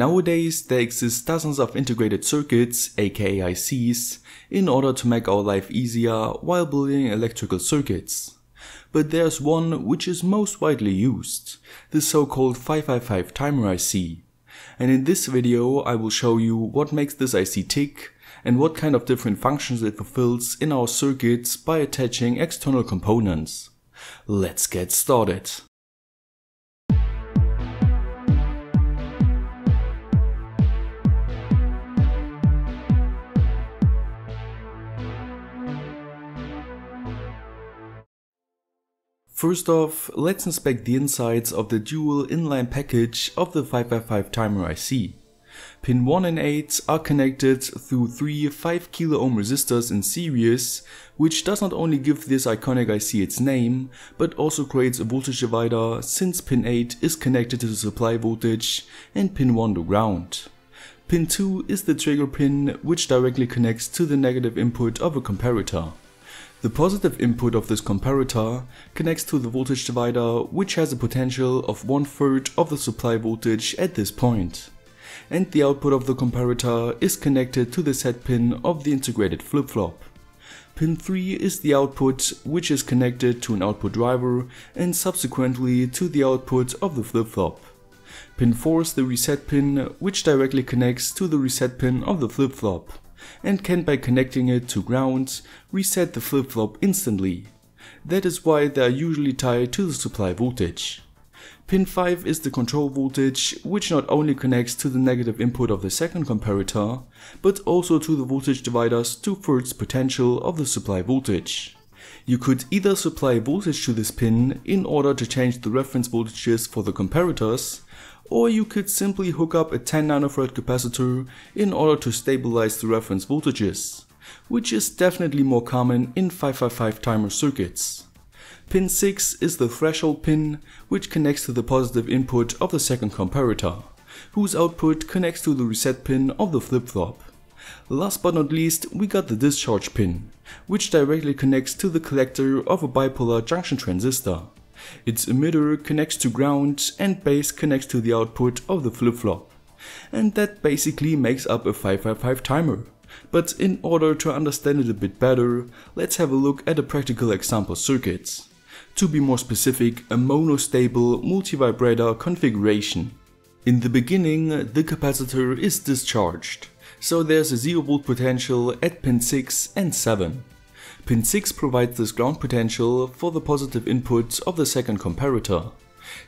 Nowadays there exist dozens of integrated circuits, aka ICs, in order to make our life easier while building electrical circuits. But there's one which is most widely used, the so-called 555 Timer IC. And in this video I will show you what makes this IC tick and what kind of different functions it fulfills in our circuits by attaching external components. Let's get started. First off, let's inspect the insides of the dual inline package of the 555 Timer IC. Pin 1 and 8 are connected through 3 5 kOhm resistors in series, which does not only give this iconic IC its name, but also creates a voltage divider, since pin 8 is connected to the supply voltage and pin 1 to ground. Pin 2 is the trigger pin, which directly connects to the negative input of a comparator. The positive input of this comparator connects to the voltage divider, which has a potential of 1/3 of the supply voltage at this point. And the output of the comparator is connected to the set pin of the integrated flip-flop. Pin 3 is the output, which is connected to an output driver and subsequently to the output of the flip-flop. Pin 4 is the reset pin, which directly connects to the reset pin of the flip-flop and can, by connecting it to ground, reset the flip-flop instantly. That is why they are usually tied to the supply voltage. Pin 5 is the control voltage, which not only connects to the negative input of the second comparator, but also to the voltage divider's 2/3 potential of the supply voltage. You could either supply voltage to this pin in order to change the reference voltages for the comparators, or you could simply hook up a 10 nF capacitor in order to stabilize the reference voltages, which is definitely more common in 555 timer circuits. Pin 6 is the threshold pin, which connects to the positive input of the second comparator, whose output connects to the reset pin of the flip-flop. Last but not least, we got the discharge pin, which directly connects to the collector of a bipolar junction transistor. Its emitter connects to ground and base connects to the output of the flip-flop. And that basically makes up a 555 timer. But in order to understand it a bit better, let's have a look at a practical example circuit. To be more specific, a monostable multivibrator configuration. In the beginning, the capacitor is discharged, so there's a 0V potential at pin 6 and 7. Pin 6 provides this ground potential for the positive input of the second comparator.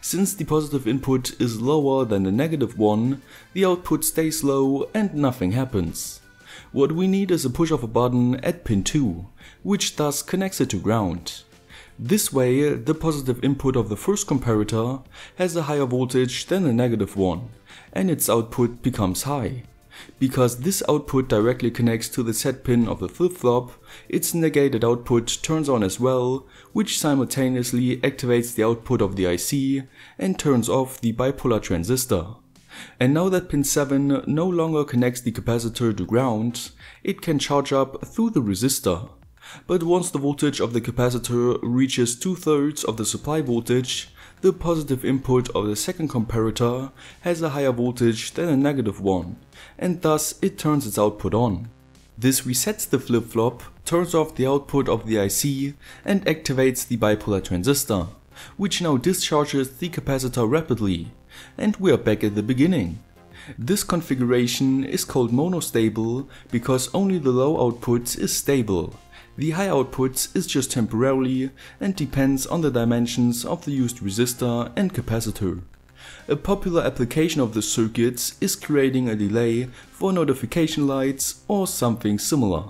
Since the positive input is lower than the negative one, the output stays low and nothing happens. What we need is a push of a button at pin 2, which thus connects it to ground. This way, the positive input of the first comparator has a higher voltage than the negative one, and its output becomes high. Because this output directly connects to the set pin of the flip-flop, its negated output turns on as well, which simultaneously activates the output of the IC and turns off the bipolar transistor. And now that pin 7 no longer connects the capacitor to ground, it can charge up through the resistor. But once the voltage of the capacitor reaches 2/3 of the supply voltage, the positive input of the second comparator has a higher voltage than the negative one, and thus it turns its output on. This resets the flip-flop, turns off the output of the IC and activates the bipolar transistor, which now discharges the capacitor rapidly, and we are back at the beginning. This configuration is called monostable because only the low output is stable. The high output is just temporarily and depends on the dimensions of the used resistor and capacitor. A popular application of this circuit is creating a delay for notification lights or something similar.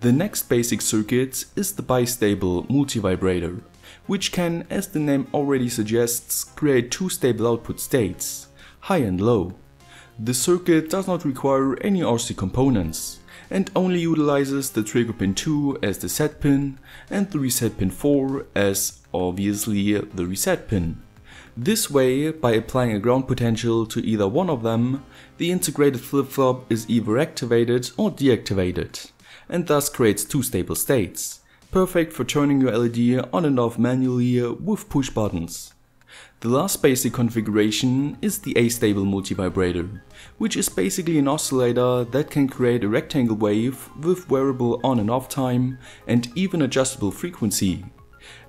The next basic circuit is the bistable multivibrator, which can, as the name already suggests, create two stable output states, high and low. The circuit does not require any RC components and only utilizes the trigger pin 2 as the set pin and the reset pin 4 as, obviously, the reset pin. This way, by applying a ground potential to either one of them, the integrated flip-flop is either activated or deactivated, and thus creates two stable states, perfect for turning your LED on and off manually with push buttons. The last basic configuration is the A-stable multivibrator, which is basically an oscillator that can create a rectangle wave with variable on and off time and even adjustable frequency.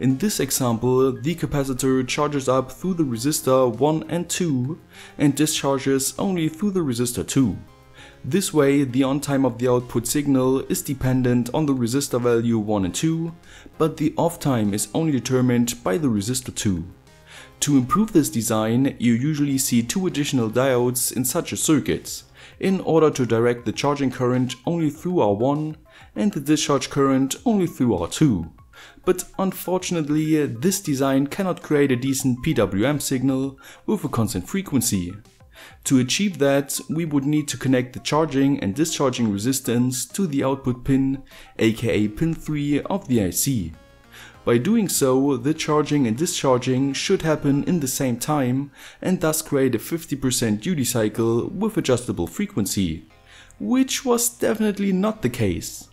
In this example, the capacitor charges up through the resistor 1 and 2 and discharges only through the resistor 2. This way, the on time of the output signal is dependent on the resistor value 1 and 2, but the off time is only determined by the resistor 2. To improve this design, you usually see two additional diodes in such a circuit, in order to direct the charging current only through R1 and the discharge current only through R2. But unfortunately, this design cannot create a decent PWM signal with a constant frequency. To achieve that, we would need to connect the charging and discharging resistance to the output pin, aka pin 3 of the IC. By doing so, the charging and discharging should happen in the same time and thus create a 50% duty cycle with adjustable frequency, which was definitely not the case.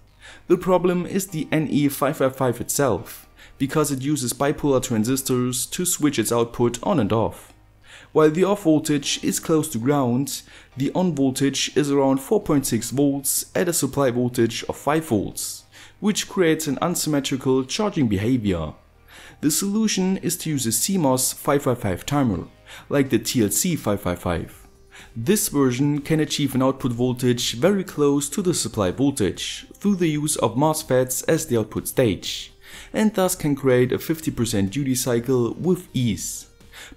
The problem is the NE555 itself, because it uses bipolar transistors to switch its output on and off. While the off voltage is close to ground, the on voltage is around 4.6 volts at a supply voltage of 5 volts, which creates an unsymmetrical charging behavior. The solution is to use a CMOS 555 timer, like the TLC555. This version can achieve an output voltage very close to the supply voltage, through the use of MOSFETs as the output stage, and thus can create a 50% duty cycle with ease.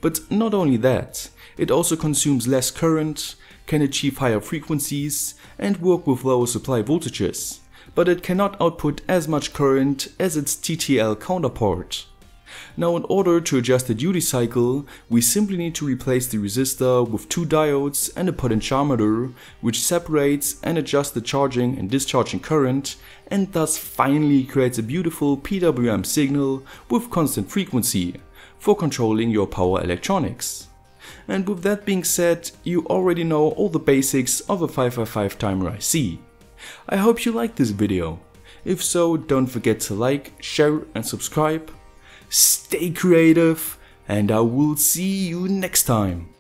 But not only that, it also consumes less current, can achieve higher frequencies and work with lower supply voltages, but it cannot output as much current as its TTL counterpart. Now, in order to adjust the duty cycle, we simply need to replace the resistor with two diodes and a potentiometer, which separates and adjusts the charging and discharging current, and thus finally creates a beautiful PWM signal with constant frequency for controlling your power electronics. And with that being said, you already know all the basics of a 555 timer IC. I hope you liked this video. If so, don't forget to like, share and subscribe. Stay creative, and I will see you next time.